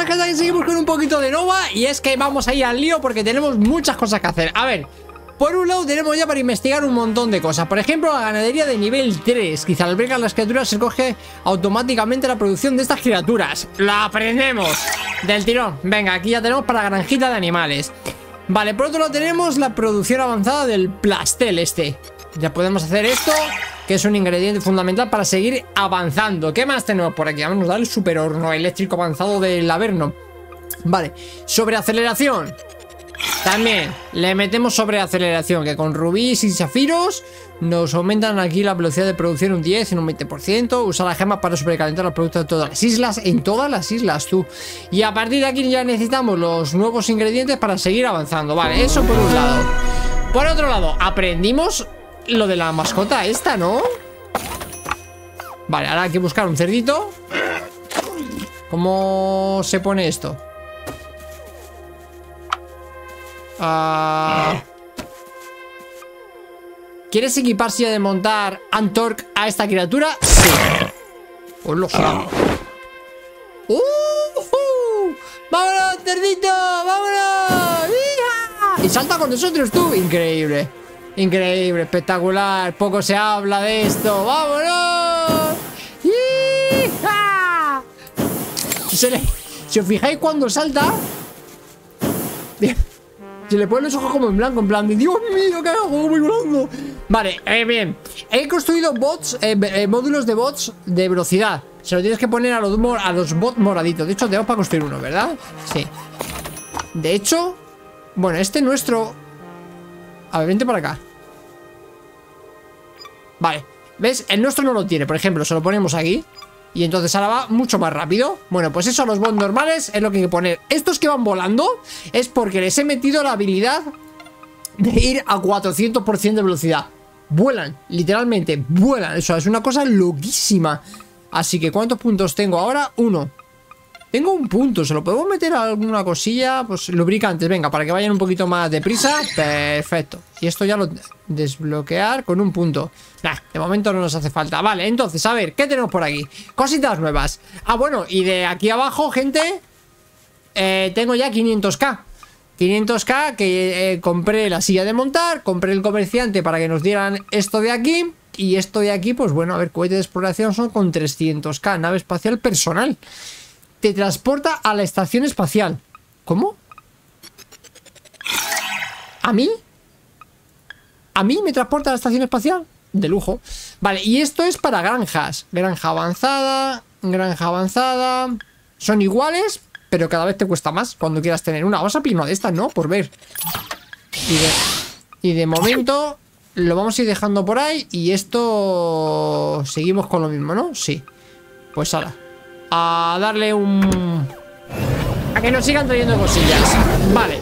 Bueno, gente, aquí seguimos con un poquito de Nova. Y es que vamos ahí al lío porque tenemos muchas cosas que hacer. A ver, por un lado tenemos ya para investigar un montón de cosas. Por ejemplo, la ganadería de nivel 3, quizá alberga las criaturas, se coge automáticamente la producción de estas criaturas. ¡La aprendemos! Del tirón. Venga, aquí ya tenemos para la granjita de animales. Vale, por otro lado tenemos la producción avanzada del plastel este. Ya podemos hacer esto, que es un ingrediente fundamental para seguir avanzando. ¿Qué más tenemos por aquí? Vamos a darle super horno eléctrico avanzado del Averno. Vale, sobre aceleración. También le metemos sobreaceleración, que con rubíes y zafiros nos aumentan aquí la velocidad de producción un 10 en un 20%. Usar las gemas para sobrecalentar los productos de todas las islas. En todas las islas, tú. Y a partir de aquí ya necesitamos los nuevos ingredientes para seguir avanzando. Vale, eso por un lado. Por otro lado, aprendimos lo de la mascota esta, ¿no? Vale, ahora hay que buscar un cerdito. ¿Cómo se pone esto? ¿Quieres equipar silla de montar Antorc a esta criatura? Sí. Os lo juro. ¡Vámonos, cerdito! ¡Vámonos! ¡Hija! Y salta con nosotros, tú. Increíble. Increíble, espectacular. Poco se habla de esto. ¡Vámonos! ¡Hija! Si os fijáis cuando salta... Se le ponen los ojos como en blanco, en plan de Dios mío, ¿qué hago? Voy volando. Vale, bien. He construido bots, módulos de bots de velocidad. Se lo tienes que poner a los bots moraditos. De hecho, tenemos para construir uno, ¿verdad? Sí. De hecho, bueno, este nuestro... A ver, vente para acá. Vale, ¿ves? El nuestro no lo tiene, por ejemplo, se lo ponemos aquí. Y entonces ahora va mucho más rápido. Bueno, pues eso a los bots normales es lo que hay que poner. Estos que van volando es porque les he metido la habilidad de ir a 400% de velocidad. Vuelan, literalmente, vuelan. Eso es una cosa loquísima. Así que, ¿cuántos puntos tengo ahora? Uno. Tengo un punto, ¿se lo podemos meter a alguna cosilla? Pues lubricantes, venga, para que vayan un poquito más deprisa. Perfecto. Y esto ya lo desbloquear con un punto. Nah, de momento no nos hace falta. Vale, entonces, a ver, ¿qué tenemos por aquí? Cositas nuevas. Ah, bueno, y de aquí abajo, gente, tengo ya 500k. 500k que compré la silla de montar, compré el comerciante para que nos dieran esto de aquí. Y esto de aquí, pues bueno, a ver, cohete de exploración son con 300k. Nave espacial personal. Te transporta a la estación espacial. ¿Cómo? ¿A mí? ¿A mí me transporta a la estación espacial? De lujo. Vale, y esto es para granjas. Granja avanzada. Granja avanzada. Son iguales, pero cada vez te cuesta más cuando quieras tener una. Vamos a pillar una de estas, ¿no? Por ver. Y de momento lo vamos a ir dejando por ahí. Y esto... Seguimos con lo mismo, ¿no? Sí. Pues ahora a darle un... A que nos sigan trayendo cosillas. Vale.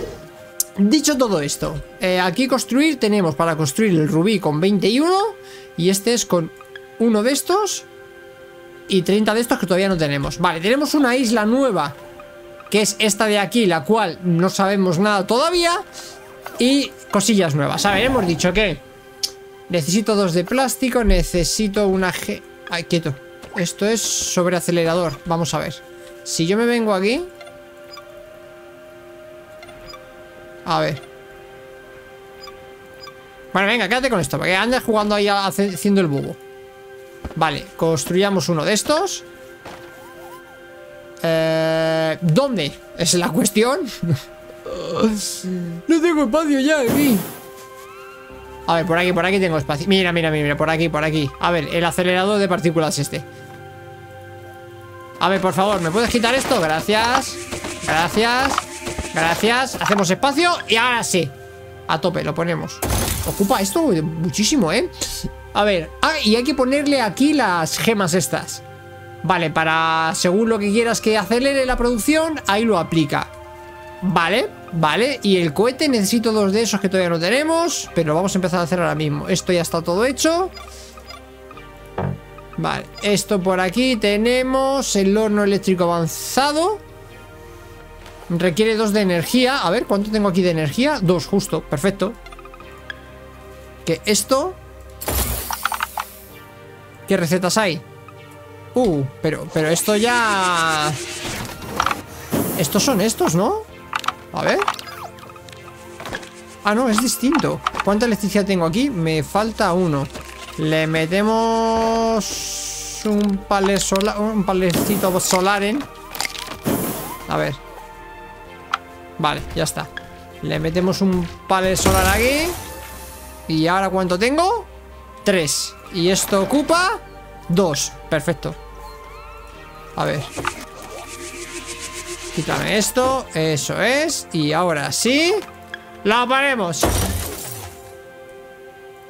Dicho todo esto, aquí construir tenemos para construir el rubí con 21. Y este es con uno de estos. Y 30 de estos que todavía no tenemos. Vale, tenemos una isla nueva, que es esta de aquí, la cual no sabemos nada todavía. Y cosillas nuevas. A ver, hemos dicho que necesito dos de plástico, necesito una... Ay, quieto. Esto es sobre acelerador. Vamos a ver. Si yo me vengo aquí. A ver. Bueno, venga, quédate con esto, porque andas jugando ahí haciendo el bobo. Vale, construyamos uno de estos. ¿Dónde? Es la cuestión. No tengo espacio ya aquí. A ver, por aquí tengo espacio. Mira, mira, mira, por aquí. A ver, el acelerador de partículas este. A ver, por favor, ¿me puedes quitar esto? Gracias. Gracias. Gracias. Hacemos espacio y ahora sí. A tope, lo ponemos. Ocupa esto muchísimo, ¿eh? A ver. Ah, y hay que ponerle aquí las gemas estas. Vale, para según lo que quieras que acelere la producción, ahí lo aplica. Vale, vale. Y el cohete necesito dos de esos que todavía no tenemos, pero lo vamos a empezar a hacer ahora mismo. Esto ya está todo hecho. Vale, esto por aquí tenemos el horno eléctrico avanzado. Requiere dos de energía. A ver, ¿cuánto tengo aquí de energía? Dos, justo, perfecto. Que esto... ¿Qué recetas hay? Pero esto ya... Estos son estos, ¿no? A ver. Ah, no, es distinto. ¿Cuánta electricidad tengo aquí? Me falta uno. Le metemos un palecito solar en... A ver. Vale, ya está. Le metemos un palet solar aquí. ¿Y ahora cuánto tengo? 3. Y esto ocupa 2. Perfecto. A ver. Quítame esto. Eso es. Y ahora sí. ¡La ponemos!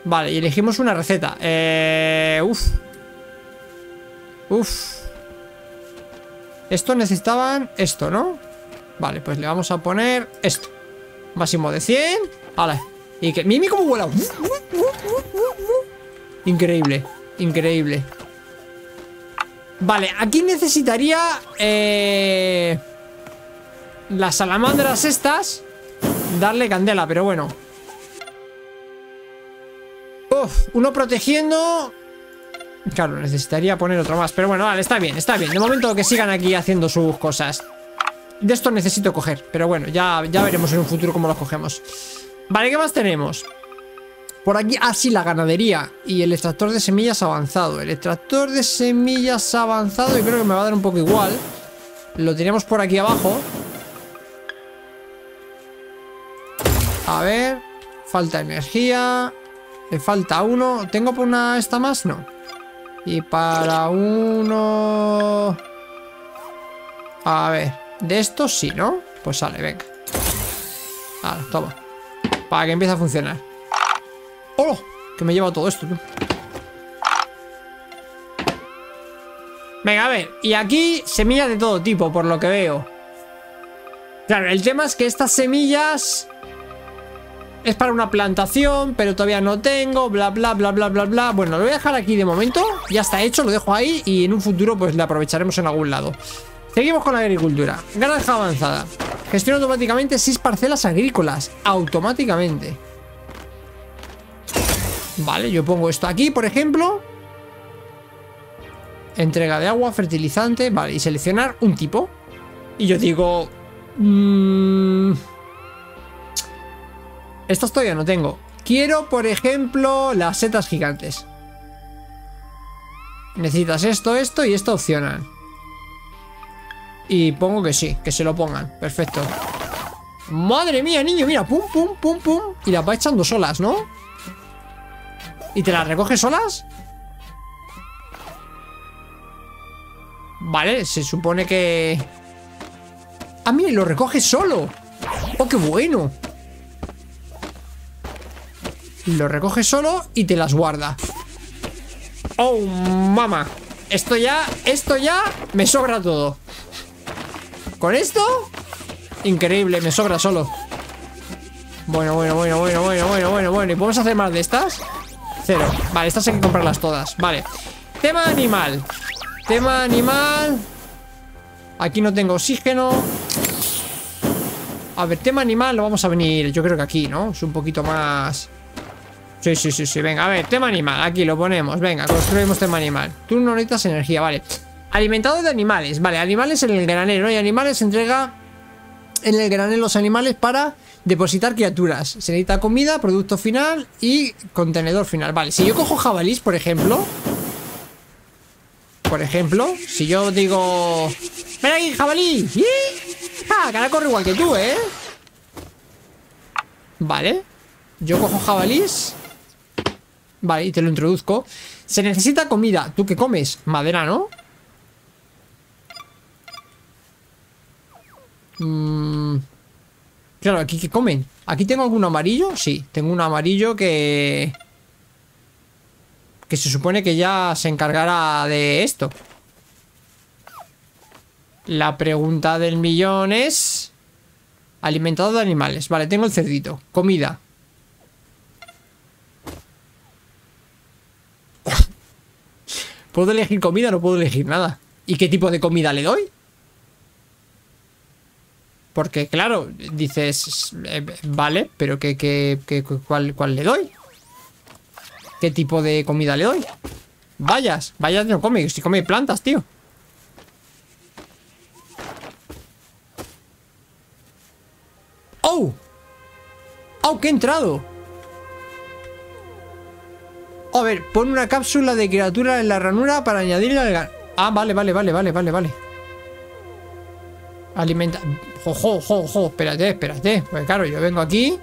Vale, y elegimos una receta. Estos necesitaban esto, ¿no? Vale, pues le vamos a poner esto. Máximo de 100. ¡Hala! Y que... ¡Mimi cómo vuela! Increíble. Increíble. Vale, aquí necesitaría... las salamandras estas. Darle candela, pero bueno. Uf, uno protegiendo. Claro, necesitaría poner otro más. Pero bueno, vale, está bien, está bien. De momento que sigan aquí haciendo sus cosas. De esto necesito coger, pero bueno, ya veremos en un futuro cómo los cogemos. Vale, ¿qué más tenemos? Por aquí, ah sí, la ganadería. Y el extractor de semillas avanzado. El extractor de semillas avanzado. Y creo que me va a dar un poco igual. Lo tenemos por aquí abajo. A ver. Falta energía. Le falta uno. ¿Tengo por una esta más? No. Y para uno... A ver. De estos sí, ¿no? Pues sale, venga. Ahora, toma. Para que empiece a funcionar. ¡Oh! Que me lleva todo esto, tú. Venga, a ver. Y aquí semillas de todo tipo, por lo que veo. Claro, el tema es que estas semillas... Es para una plantación, pero todavía no tengo. Bla, bla, bla, bla, bla, bla. Bueno, lo voy a dejar aquí de momento. Ya está hecho, lo dejo ahí. Y en un futuro, pues, le aprovecharemos en algún lado. Seguimos con la agricultura. Granja avanzada. Gestiona automáticamente 6 parcelas agrícolas. Automáticamente. Vale, yo pongo esto aquí, por ejemplo. Entrega de agua, fertilizante. Vale, y seleccionar un tipo. Y yo digo... Estas todavía no tengo. Quiero, por ejemplo, las setas gigantes. Necesitas esto, esto y esto opcional. Y pongo que sí, que se lo pongan. Perfecto. Madre mía, niño, mira. Pum, pum, pum, pum. Y las va echando solas, ¿no? ¿Y te las recoges solas? Vale, se supone que... Ah, mira, lo recoge solo. Oh, qué bueno. Lo recoge solo y te las guarda. ¡Oh, mamá! Esto ya me sobra todo. ¿Con esto? Increíble, me sobra solo. Bueno, bueno, bueno, bueno, bueno, bueno, bueno, bueno. ¿Y podemos hacer más de estas? 0. Vale, estas hay que comprarlas todas. Vale. Tema animal. Tema animal. Aquí no tengo oxígeno. A ver, tema animal lo vamos a venir. Yo creo que aquí, ¿no? Es un poquito más... Sí, sí, sí, sí, venga, a ver, tema animal. Aquí lo ponemos, venga, construimos tema animal. Tú no necesitas energía, vale. Alimentado de animales, vale, animales en el granero. Y animales entrega en el granero los animales para depositar criaturas. Se necesita comida, producto final y contenedor final. Vale, si yo cojo jabalís, por ejemplo. Por ejemplo, si yo digo... ¡Ven aquí, jabalí! ¡Y! ¡Ah, que ahora corre igual que tú, eh! Vale. Yo cojo jabalís. Vale, y te lo introduzco. Se necesita comida. ¿Tú qué comes? Madera, ¿no? Claro, ¿aquí qué comen? ¿Aquí tengo algún amarillo? Sí, tengo un amarillo que... Que se supone que ya se encargará de esto. La pregunta del millón es... Alimentado de animales. Vale, tengo el cerdito. Comida. ¿Puedo elegir comida? No puedo elegir nada. ¿Y qué tipo de comida le doy? Porque, claro, dices... vale, pero ¿cuál le doy? ¿Qué tipo de comida le doy? Bayas. Bayas no come. Si come plantas, tío. ¡Oh! ¡Oh, que he entrado! A ver, pon una cápsula de criatura en la ranura para añadirle al... Ah, vale. Alimenta... Ojo, espérate. Pues claro, yo vengo aquí.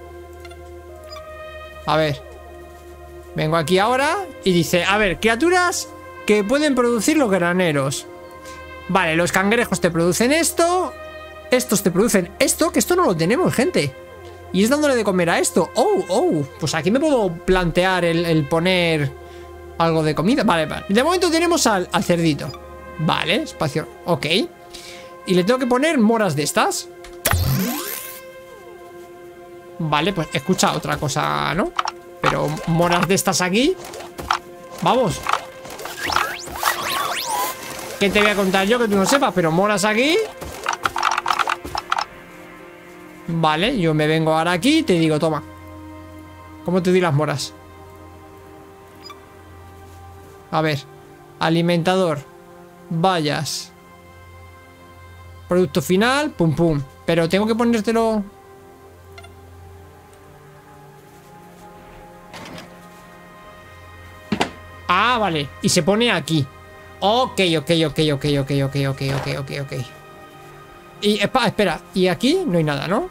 A ver. Vengo aquí ahora y dice... A ver, criaturas que pueden producir los graneros. Vale, los cangrejos te producen esto. Estos te producen esto, que esto no lo tenemos, gente. Y es dándole de comer a esto. Pues aquí me puedo plantear el poner algo de comida. Vale. De momento tenemos al cerdito. Vale, espacio. Ok. Y le tengo que poner moras de estas. Vale, pues escucha otra cosa, ¿no? Pero moras de estas aquí. Vamos. ¿Qué te voy a contar yo que tú no sepas? Pero moras aquí. Vale, yo me vengo ahora aquí y te digo, toma. ¿Cómo te di las moras? A ver. Alimentador. Vallas. Producto final, pum pum. Pero tengo que ponértelo. Ah, vale. Y se pone aquí. Ok. Y espera, y aquí no hay nada, ¿no?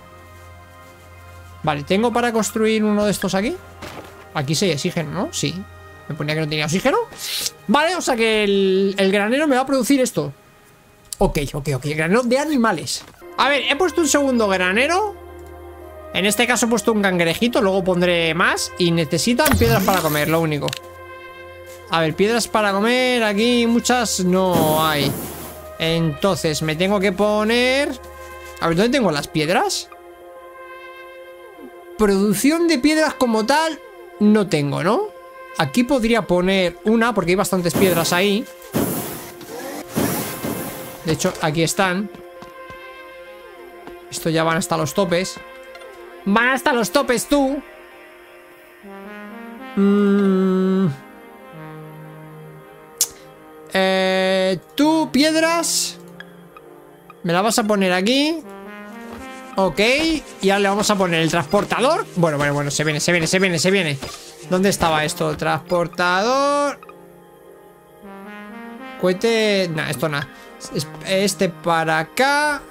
Vale, ¿tengo para construir uno de estos aquí? Aquí sí hay oxígeno, ¿no? Sí. Me ponía que no tenía oxígeno. Vale, o sea que el granero me va a producir esto. Ok. Granero de animales. A ver, he puesto un segundo granero. En este caso he puesto un cangrejito. Luego pondré más. Y necesitan piedras para comer, lo único. A ver, piedras para comer. Aquí muchas no hay. Entonces me tengo que poner... A ver, ¿dónde tengo las piedras? Producción de piedras como tal no tengo, ¿no? Aquí podría poner una, porque hay bastantes piedras ahí. De hecho, aquí están. Esto ya van hasta los topes. ¡Van hasta los topes, tú! Tú, piedras. Me la vas a poner aquí. Ok. Y ahora le vamos a poner el transportador. Bueno. Se viene. ¿Dónde estaba esto? Transportador. Cohete. Nah, esto nada. Este para acá.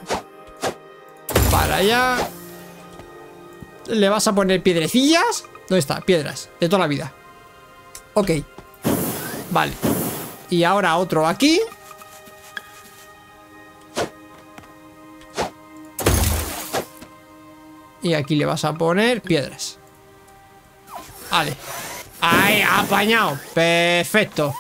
Para allá. Le vas a poner piedrecillas. ¿Dónde está? Piedras, de toda la vida. Ok. Vale. Y ahora otro aquí. Y aquí le vas a poner piedras. Vale. Ahí, apañado. Perfecto.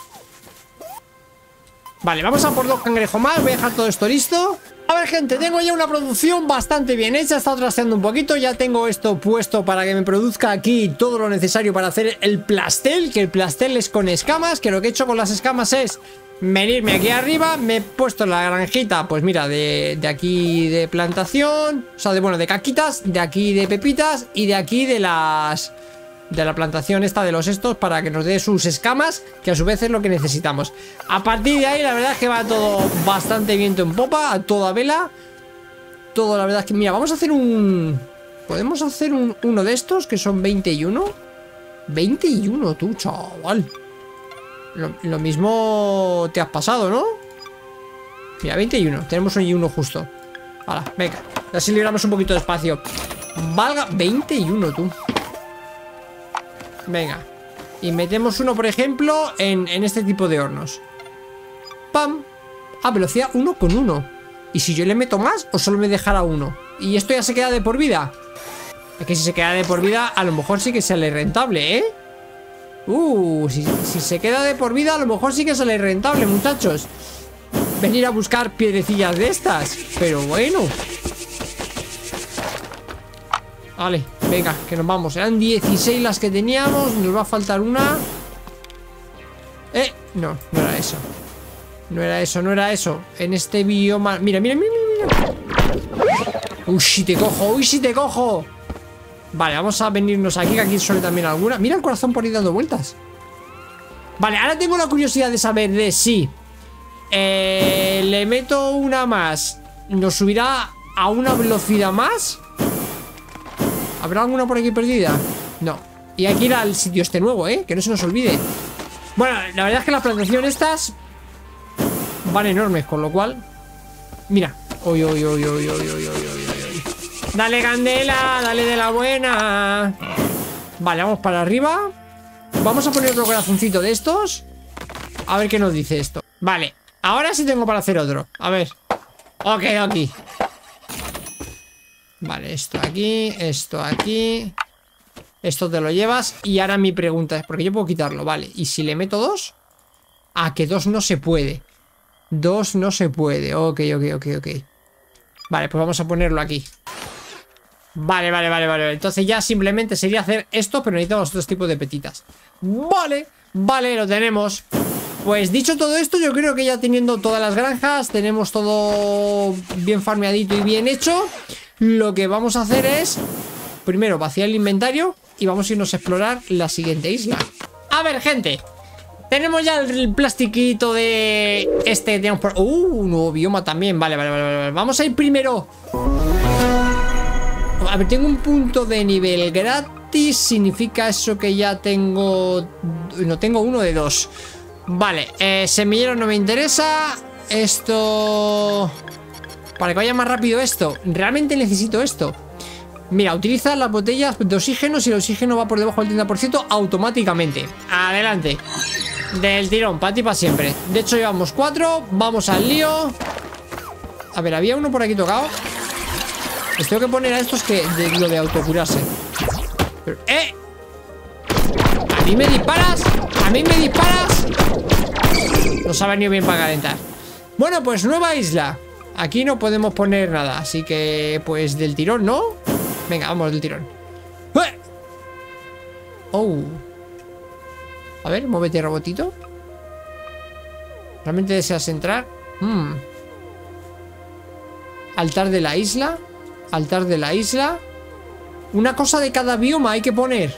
Vale, vamos a por dos cangrejos más. Voy a dejar todo esto listo. A ver, gente, tengo ya una producción bastante bien hecha. He estado trasteando un poquito. Ya tengo esto puesto para que me produzca aquí todo lo necesario para hacer el plastel. Que el plastel es con escamas. Que lo que he hecho con las escamas es venirme aquí arriba. Me he puesto la granjita, pues mira, de aquí de plantación. O sea, de caquitas. De aquí de pepitas. Y de aquí de las... de la plantación esta de los estos, para que nos dé sus escamas, que a su vez es lo que necesitamos. A partir de ahí, la verdad es que va todo bastante viento en popa, a toda vela. Todo, la verdad es que... Mira, vamos a hacer un... ¿Podemos hacer uno de estos? Que son 21. 21, tú, chaval. Lo mismo te has pasado, ¿no? Mira, 21. Tenemos uno justo. Ahora, venga. Así libramos un poquito de espacio. Valga... 21, tú. Venga. Y metemos uno, por ejemplo, en este tipo de hornos. ¡Pam! A velocidad 1 con 1. ¿Y si yo le meto más o solo me dejará uno? ¿Y esto ya se queda de por vida? Es que si se queda de por vida, a lo mejor sí que sale rentable, ¿eh? Si se queda de por vida, a lo mejor sí que sale rentable, muchachos. Venir a buscar piedrecillas de estas. Pero bueno. Vale, venga, que nos vamos. Eran 16 las que teníamos. Nos va a faltar una. No, no era eso. En este bioma... Mira. Uy, si te cojo. Vale, vamos a venirnos aquí, que aquí suele también alguna. Mira el corazón por ahí dando vueltas. Vale, ahora tengo la curiosidad de saber de si le meto una más, nos subirá a una velocidad más. ¿Habrá alguna por aquí perdida? No. Y hay que ir al sitio este nuevo, ¿eh? Que no se nos olvide. Bueno, la verdad es que las plantaciones estas van enormes, con lo cual... Mira. Oy, oy, oy, oy, oy, oy, oy, oy. Dale, candela, dale de la buena. Vale, vamos para arriba. Vamos a poner otro corazoncito de estos. A ver qué nos dice esto. Vale, ahora sí tengo para hacer otro. A ver. Ok, aquí. Vale, esto aquí, esto aquí. Esto te lo llevas. Y ahora mi pregunta es, porque yo puedo quitarlo, vale. ¿Y si le meto dos? Ah, que dos no se puede. Dos no se puede. Ok. Vale, pues vamos a ponerlo aquí. Vale. Entonces ya simplemente sería hacer esto, pero necesitamos otros tipos de petitas. Vale, lo tenemos. Pues dicho todo esto, yo creo que ya teniendo todas las granjas, tenemos todo bien farmeadito y bien hecho. Lo que vamos a hacer es, primero, vaciar el inventario y vamos a irnos a explorar la siguiente isla. A ver, gente. Tenemos ya el plastiquito de este que tenemos por... un nuevo bioma también. Vale. Vamos a ir primero. A ver, tengo un punto de nivel gratis. ¿Significa eso que ya tengo...? No, tengo uno de dos. Vale, semillero no me interesa. Esto... Para que vaya más rápido esto. Realmente necesito esto. Mira, utiliza las botellas de oxígeno. Si el oxígeno va por debajo del 30% automáticamente. Adelante. Del tirón, para ti para siempre. De hecho llevamos 4, vamos al lío. A ver, había uno por aquí tocado. Les tengo que poner a estos que de lo de autocurarse. Pero, ¡eh! ¿A mí me disparas? ¿A mí me disparas? Nos ha venido bien para calentar. Bueno, pues nueva isla. Aquí no podemos poner nada, así que pues del tirón, ¿no? Venga, vamos del tirón. ¡Eh! ¡Oh! A ver, muévete, robotito. ¿Realmente deseas entrar? Altar de la isla. Altar de la isla. Una cosa de cada bioma hay que poner.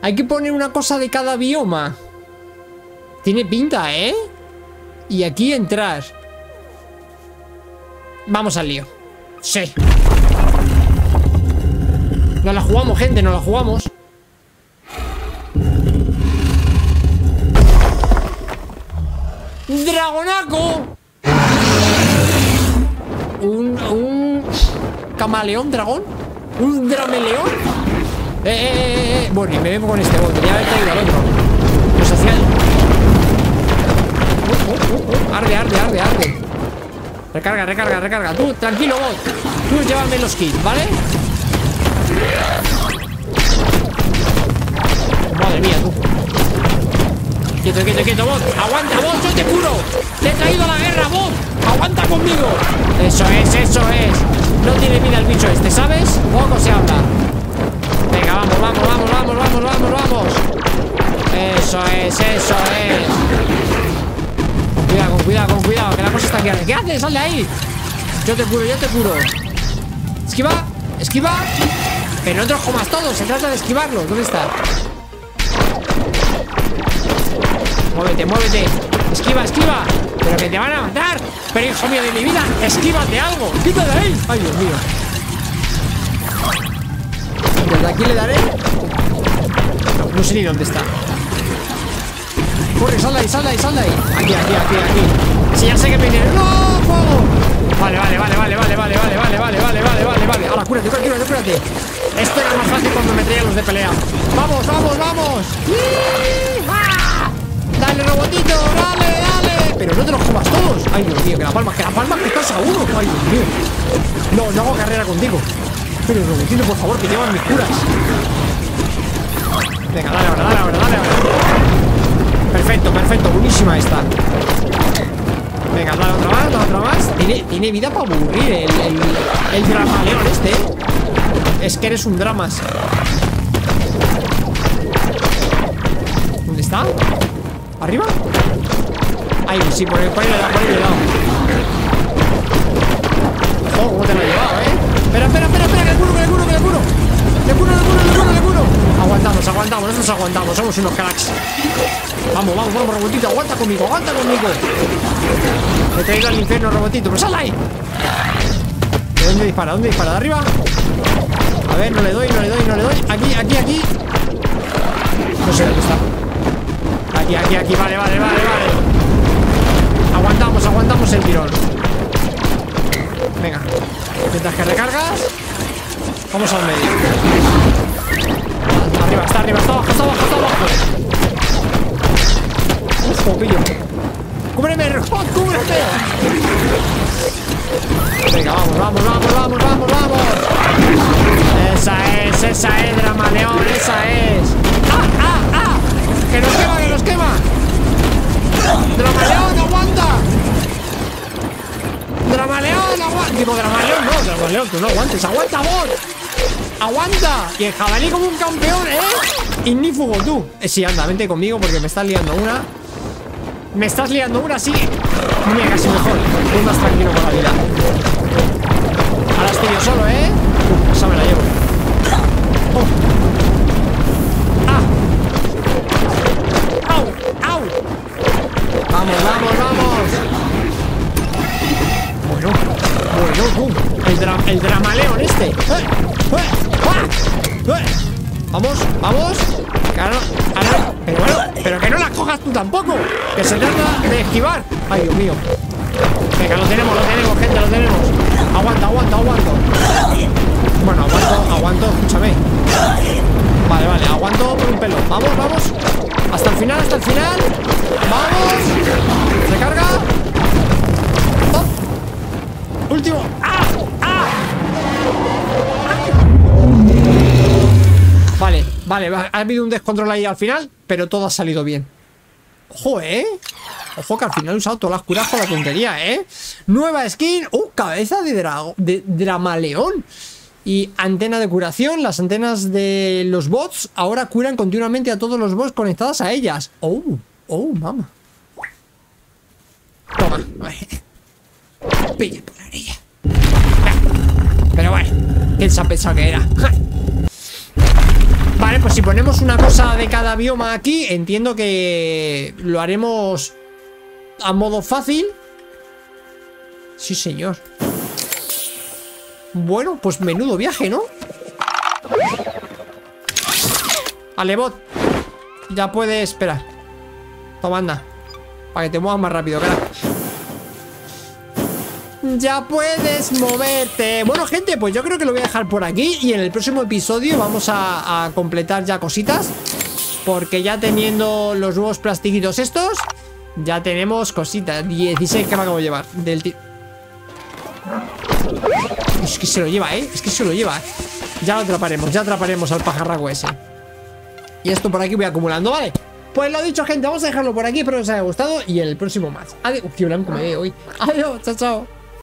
Hay que poner una cosa de cada bioma. Tiene pinta, ¿eh? Y aquí entrar. Vamos al lío. Sí. Nos la jugamos, gente, nos la jugamos. ¡Dragonaco! Un camaleón dragón. ¿Un drameleón? Bueno, me vengo con este bote. Ya he traído al otro. Nos hacía... Arde. Recarga. Tú, tranquilo, bot. Tú llévame los kills, ¿vale? Madre mía, tú. Quieto, bot. Aguanta, bot, yo te curo. Te he traído a la guerra, bot. Aguanta conmigo. Eso es. No tiene vida el bicho este, ¿sabes? Poco se habla. Venga, vamos. Eso es. Con cuidado, que la cosa está aquí. ¿Qué haces? Sal de ahí. Yo te curo. Esquiva. Pero no te los comas todos, se trata de esquivarlos. ¿Dónde está? Muévete. Esquiva. Pero que te van a matar. Pero hijo mío de mi vida, esquívate algo. Quítate de ahí. Ay, Dios mío. Desde aquí le daré. No sé ni dónde está. Corre, sal de ahí. Aquí. Si ya sé que me viene. ¡No, fuego! Vale. Ahora, cúrate. Esto era más fácil cuando me traían los de pelea. Vamos. Dale, robotito, dale. Pero no te los comas todos. Ay, Dios mío, que la palma que estás a uno. Ay, Dios mío. No hago carrera contigo. Pero robotito, por favor, que llevan mis curas. Venga, dale ahora. Perfecto. Buenísima esta. Venga, dale otra más. Tiene vida para aburrir el dramaleón este, ¿eh? Es que eres un dramas. ¿Dónde está? ¿Arriba? Ahí, sí, por ahí le he dado. ¡Oh, cómo te lo he llevado, eh! Espera, que le curo. Aguantamos, nosotros aguantamos, somos unos cracks. Vamos, robotito, aguanta conmigo. Me he traído al infierno, robotito, pero sal ahí. ¿Dónde dispara? ¿Dónde dispara? ¿De arriba? A ver, no le doy. Aquí. No sé dónde está. Aquí. Vale. Aguantamos el tirón. Venga. Mientras que recargas. Vamos al medio. Arriba. Está abajo. Como pillo. ¡Cúbreme! ¡Respawn! ¡Cúbrete! Venga, vamos. Esa es, Drameleón, esa es. ¡Ah! ¡Que nos quema! ¡Drameleón, aguanta! ¡Drameleón, aguanta! Digo, Drameleón, tú no aguantes, aguanta, amor. ¡Aguanta! Y el jabalí como un campeón, ¿eh? Ignífugo, tú. Sí, anda, vente conmigo porque me estás liando una. Me estás liando una, sí. Mira, casi mejor. Voy más tranquilo con la vida. Ahora estoy yo solo, ¿eh? Esa me la llevo. ¡Ah! ¡Au! ¡Vamos! Bueno, el Drameleón este. Vamos. Claro. Pero que no las cojas tú tampoco. Que se trata de esquivar. Ay, Dios mío. Venga, lo tenemos, gente, lo tenemos. Aguanto. Bueno, aguanto, escúchame. Vale, aguanto por un pelo. Vamos. Hasta el final. Vamos. Recarga. Top. Último. ¡Ah! Vale, ha habido un descontrol ahí al final, pero todo ha salido bien. Ojo, ¿eh? Ojo que al final he usado todas las curas con la tontería, ¿eh? Nueva skin, cabeza de Drameleón. Y antena de curación, las antenas de los bots ahora curan continuamente a todos los bots conectadas a ellas. Mamá. Toma, vale. Pilla por la orilla. Pero bueno, ¿quién se ha pensado que era? Vale, pues si ponemos una cosa de cada bioma aquí, entiendo que lo haremos a modo fácil. Sí, señor. Bueno, pues menudo viaje, ¿no? Alebot, ya puedes esperar. Toma, anda. Para que te muevas más rápido, cara. Ya puedes moverte. Bueno, gente, pues yo creo que lo voy a dejar por aquí. Y en el próximo episodio vamos a completar ya cositas. Porque ya teniendo los nuevos plastiquitos estos, ya tenemos cositas. 16 que me acabo de llevar del tío. Es que se lo lleva, ¿eh? Ya lo atraparemos, al pajarraco ese. Y esto por aquí voy acumulando, ¿vale? Pues lo dicho, gente, vamos a dejarlo por aquí. Espero que os haya gustado y en el próximo más. Adiós. Qué blanco me veo hoy. Adiós, chao.